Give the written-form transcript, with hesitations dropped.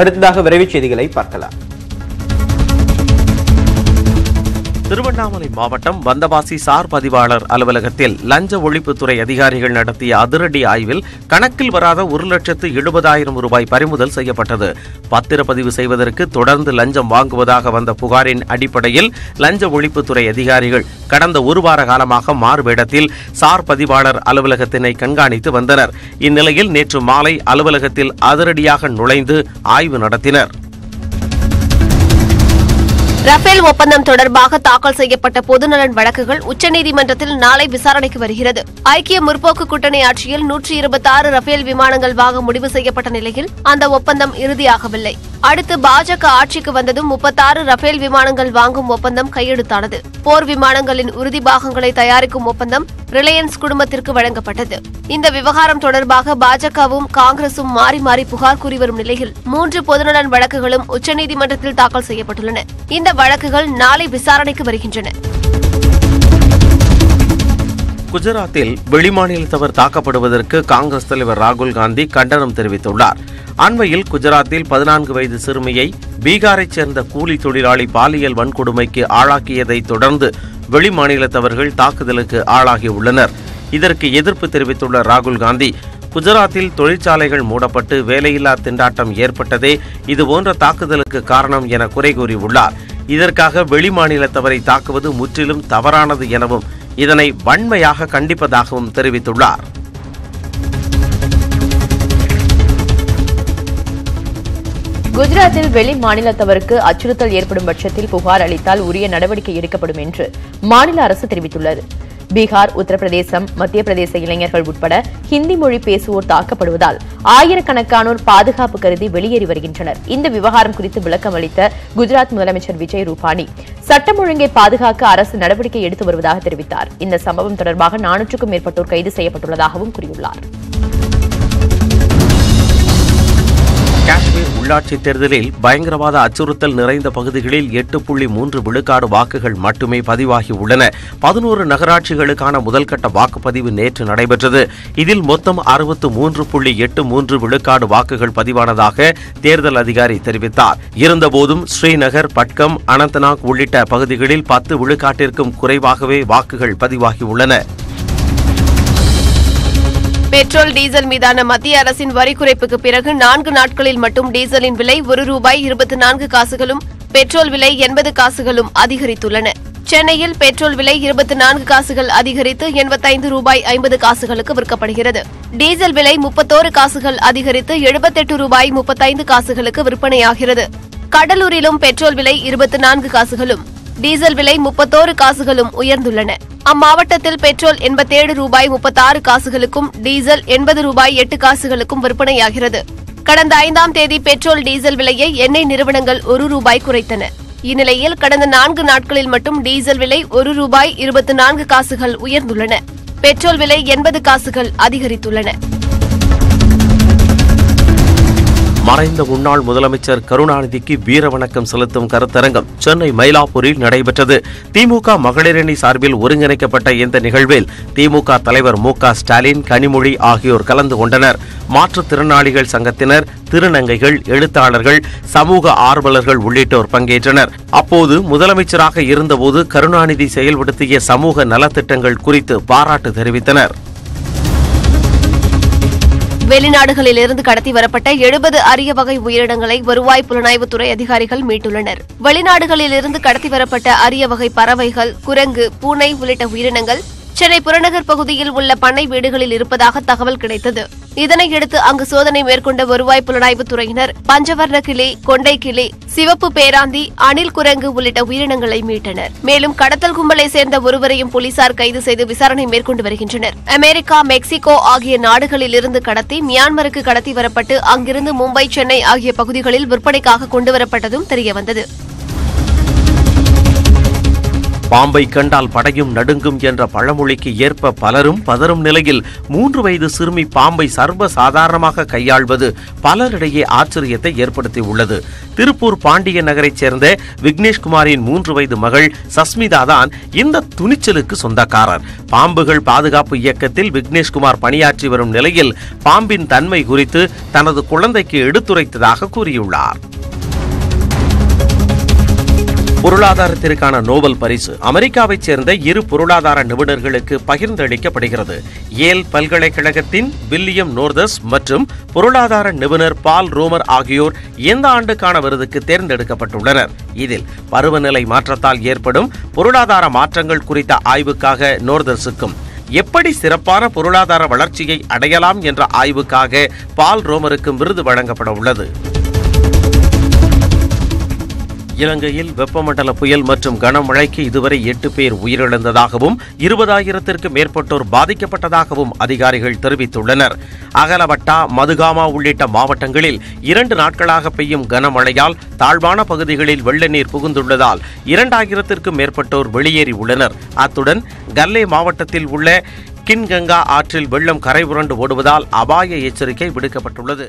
அடுத்ததாக விரைவுச் செய்திகளை பார்க்கலாம். திருவண்ணாமலை மாவட்டம் வந்தவாசி சார் பதிவாளர் அலுவலகத்தில் லஞ்ச ஒழிப்புத்துறை அதிகாரிகள் நடத்திய அதிரடி ஆய்வில் கணக்கில் வராத 1,70,000 ரூபாய் பறிமுதல் செய்யப்பட்டது. பத்திரப்பதிவு செய்வதற்கு தொடர்ந்து லஞ்சம் வாங்குவதாக வந்த புகாரின் அடிப்படையில் லஞ்ச ஒழிப்புத்துறை அதிகாரிகள் கடந்த ஒரு வார காலமாக மாறுவேடத்தில் சார் பதிவாளர் அலுவலகத்தினை கண்காணித்து வந்தனர். இந்நிலையில் நேற்று மாலை அலுவலகத்தில் அதிரடியாக நுழைந்து ஆய்வு நடத்தினர். ரஃபேல் ஒப்பந்தம் தொடர்பாக தாக்கல் செய்யப்பட்ட பொதுநலன் வழக்குகள் உச்சநீதிமன்றத்தில் நாளை விசாரணைக்கு வருகிறது. ஐக்கிய முற்போக்கு கூட்டணி ஆட்சியில் 126 ரஃபேல் விமானங்கள் வாங்க முடிவு செய்யப்பட்ட நிலையில் அந்த ஒப்பந்தம் இறுதியாகவில்லை. அடுத்து பாஜக ஆட்சிக்கு வந்ததும் 36 ரஃபேல் விமானங்கள் வாங்கும் ஒப்பந்தம் கையெழுத்தானது. போர் விமானங்களின் உறுதி பாகங்களை தயாரிக்கும் ஒப்பந்தம் ரிலையன்ஸ் குழுமத்திற்கு வழங்கப்பட்டது. இந்த விவகாரம் தொடர்பாக பாஜகவும் காங்கிரசும் மாறி மாறி புகார் கூறிவரும் நிலையில் 3 பொதுநலன் வழக்குகளும் உச்சநீதிமன்றத்தில் தாக்கல் செய்யப்பட்டுள்ளன. இந்த வழக்குகள் நாளை விசாரணைக்கு வருகின்றன. குஜராத்தில் வெளிமாநிலத்தவர் தாக்கப்படுவதற்கு காங்கிரஸ் தலைவர் ராகுல் காந்தி கண்டனம் தெரிவித்துள்ளார். அண்மையில் குஜராத்தில் 14 வயது சிறுமியை பீகாரைச் சேர்ந்த கூலி தொழிலாளி பாலியல் வன்கொடுமைக்கு ஆளாக்கியதை தொடர்ந்து வெளிமாநிலத்தவர்கள் தாக்குதலுக்கு ஆளாகியுள்ளனர். இதற்கு எதிர்ப்பு தெரிவித்துள்ள ராகுல் காந்தி, குஜராத்தில் தொழிற்சாலைகள் மூடப்பட்டு வேலையில்லா திண்டாட்டம் ஏற்பட்டதே இதுபோன்ற தாக்குதலுக்கு காரணம் என குறை கூறியுள்ளார். இதற்காக வெளிமாநிலத்தவரை தாக்குவது முற்றிலும் தவறானது எனவும் இதனை வன்மையாக கண்டிப்பதாகவும் தெரிவித்துள்ளார். குஜராத்தில் வெளி மாநிலத்தவருக்கு அச்சுறுத்தல் ஏற்படும் பட்சத்தில் புகார் அளித்தால் உரிய நடவடிக்கை எடுக்கப்படும் என்று மாநில அரசு தெரிவித்துள்ளது. பீகார், உத்தரப்பிரதேசம், மத்திய பிரதேச இளைஞர்கள் உட்பட ஹிந்தி மொழி பேசுவோர் தாக்கப்படுவதால் ஆயிரக்கணக்கானோர் பாதுகாப்பு கருதி வெளியேறி வருகின்றனர். இந்த விவகாரம் குறித்து விளக்கம் அளித்த குஜராத் முதலமைச்சர் விஜய் ரூபானி, சட்டம் ஒழுங்கை பாதுகாக்க அரசு நடவடிக்கை எடுத்து வருவதாக தெரிவித்தார். இந்த சம்பவம் தொடர்பாக 400க்கும் மேற்பட்டோர் கைது செய்யப்பட்டுள்ளதாகவும் கூறியுள்ளார். காஷ்மீர் உள்ளாட்சித் தேர்தலில் பயங்கரவாத அச்சுறுத்தல் நிறைந்த பகுதிகளில் 8.3 விழுக்காடு வாக்குகள் மட்டுமே பதிவாகியுள்ளன. 11 நகராட்சிகளுக்கான முதல்கட்ட வாக்குப்பதிவு நேற்று நடைபெற்றது. இதில் மொத்தம் 63.83 விழுக்காடு வாக்குகள் பதிவானதாக தேர்தல் அதிகாரி தெரிவித்தார். இருந்தபோதும் ஸ்ரீநகர், பட்கம், அனந்தநாக் உள்ளிட்ட பகுதிகளில் 10 விழுக்காட்டிற்கும் குறைவாகவே வாக்குகள் பதிவாகியுள்ளன. பெட்ரோல், டீசல் மீதான மத்திய அரசின் வரி குறைப்புக்கு பிறகு 4 நாட்களில் மட்டும் டீசலின் விலை ₹1.24 பெட்ரோல் விலை 80 காசுகளும் அதிகரித்துள்ளன. சென்னையில் பெட்ரோல் விலை 24 காசுகள் அதிகரித்து ₹85.50 விற்கப்படுகிறது. டீசல் விலை 31 காசுகள் அதிகரித்து ₹78.35 விற்பனையாகிறது. கடலூரிலும் பெட்ரோல் விலை 24 காசுகளும் டீசல் விலை 31 காசுகளும் உயர்ந்துள்ளன. அம்மாவட்டத்தில் பெட்ரோல் ₹87.36 டீசல் ₹80.08 விற்பனையாகிறது. கடந்த 5ஆம் தேதி பெட்ரோல் டீசல் விலையை எண்ணெய் நிறுவனங்கள் ₹1 குறைத்தன. இந்நிலையில் கடந்த 4 நாட்களில் மட்டும் டீசல் விலை ₹1.24 உயர்ந்துள்ளன. பெட்ரோல் விலை 80 காசுகள் அதிகரித்துள்ளன. மறைந்த முன்னாள் முதலமைச்சர் கருணாநிதிக்கு வீரவணக்கம் செலுத்தும் கருத்தரங்கம் சென்னை மயிலாப்பூரில் நடைபெற்றது. திமுக மகளிரணி சார்பில் ஒருங்கிணைக்கப்பட்ட இந்த நிகழ்வில் திமுக தலைவர் M.K. ஸ்டாலின், கனிமொழி ஆகியோர் கலந்து கொண்டனர். மாற்றுத்திறனாளிகள் சங்கத்தினர், திருநங்கைகள், எழுத்தாளர்கள், சமூக ஆர்வலர்கள் உள்ளிட்டோர் பங்கேற்றனர். அப்போது முதலமைச்சராக இருந்தபோது கருணாநிதி செயல்படுத்திய சமூக நலத்திட்டங்கள் குறித்து பாராட்டு தெரிவித்தனர். வெளிநாடுகளிலிருந்து கடத்தி வரப்பட்ட 70 அரிய வகை உயிரினங்களை வருவாய் புலனாய்வுத்துறை அதிகாரிகள் மீட்டுள்ளனர். வெளிநாடுகளிலிருந்து கடத்தி வரப்பட்ட அரிய வகை பறவைகள், குரங்கு, பூனை உள்ளிட்ட உயிரினங்கள் சென்னை புறநகர் பகுதியில் உள்ள பண்ணை வீடுகளில் இருப்பதாக தகவல் கிடைத்தது. இதனையடுத்து அங்கு சோதனை மேற்கொண்ட வருவாய் புலனாய்வுத்துறையினர் பஞ்சவர்ண கிளி, கொண்டை கிளி, சிவப்பு பேராந்தி, அணில் குரங்கு உள்ளிட்ட உயிரினங்களை மீட்டனர். மேலும் கடத்தல் கும்பலை சேர்ந்த ஒருவரையும் போலீசார் கைது செய்து விசாரணை மேற்கொண்டு வருகின்றனர். அமெரிக்கா, மெக்சிகோ ஆகிய நாடுகளிலிருந்து கடத்தி மியான்மருக்கு கடத்தி வரப்பட்டு அங்கிருந்து மும்பை, சென்னை ஆகிய பகுதிகளில் விற்பனைக்காக கொண்டுவரப்பட்டதும் தெரியவந்தது. பாம்பை கண்டால் படையும் நடுங்கும் என்ற பழமொழிக்கு ஏற்ப பலரும் பதறும் நிலையில் 3 வயது சிறுமி பாம்பை சர்வ சாதாரணமாக கையாள்வது பலரிடையே ஆச்சரியத்தை ஏற்படுத்தியுள்ளது. திருப்பூர் பாண்டிய நகரைச் சேர்ந்த விக்னேஷ்குமாரின் 3 வயது மகள் சஸ்மிதா தான் இந்த துணிச்சலுக்கு சொந்தக்காரர். பாம்புகள் பாதுகாப்பு இயக்கத்தில் விக்னேஷ்குமார் பணியாற்றி வரும் நிலையில் பாம்பின் தன்மை குறித்து தனது குழந்தைக்கு எடுத்துரைத்ததாக கூறியுள்ளார். பொருளாதாரத்திற்கான நோபல் பரிசு அமெரிக்காவைச் சேர்ந்த 2 பொருளாதார நிபுணர்களுக்கு பகிர்ந்தளிக்கப்படுகிறது. யேல் பல்கலைக்கழகத்தின் வில்லியம் நோர்தஸ் மற்றும் பொருளாதார நிபுணர் பால் ரோமர் ஆகியோர் இந்த ஆண்டுக்கான விருதுக்கு தேர்ந்தெடுக்கப்பட்டுள்ளனர். இதில் பருவநிலை மாற்றத்தால் ஏற்படும் பொருளாதார மாற்றங்கள் குறித்த ஆய்வுக்காக நோர்தஸுக்கும், எப்படி சிறப்பான பொருளாதார வளர்ச்சியை அடையலாம் என்ற ஆய்வுக்காக பால் ரோமருக்கும் விருது வழங்கப்பட உள்ளது. இலங்கையில் வெப்பமண்டல புயல் மற்றும் கனமழைக்கு இதுவரை 8 பேர் உயிரிழந்ததாகவும் 20,000-த்திற்கு மேற்பட்டோர் பாதிக்கப்பட்டதாகவும் அதிகாரிகள் தெரிவித்துள்ளனர். அகலவட்டா, மதுகாமா உள்ளிட்ட மாவட்டங்களில் 2 நாட்களாக பெய்யும் கனமழையால் தாழ்வான பகுதிகளில் வெள்ள நீர் புகுந்துள்ளதால் 2,000-த்திற்கும் மேற்பட்டோர் வெளியேறி உள்ளனர். அத்துடன் கல்லே மாவட்டத்தில் உள்ள கின்கங்கா ஆற்றில் வெள்ளம் கரை புரண்டு ஓடுவதால் அபாய எச்சரிக்கை விடுக்கப்பட்டுள்ளது.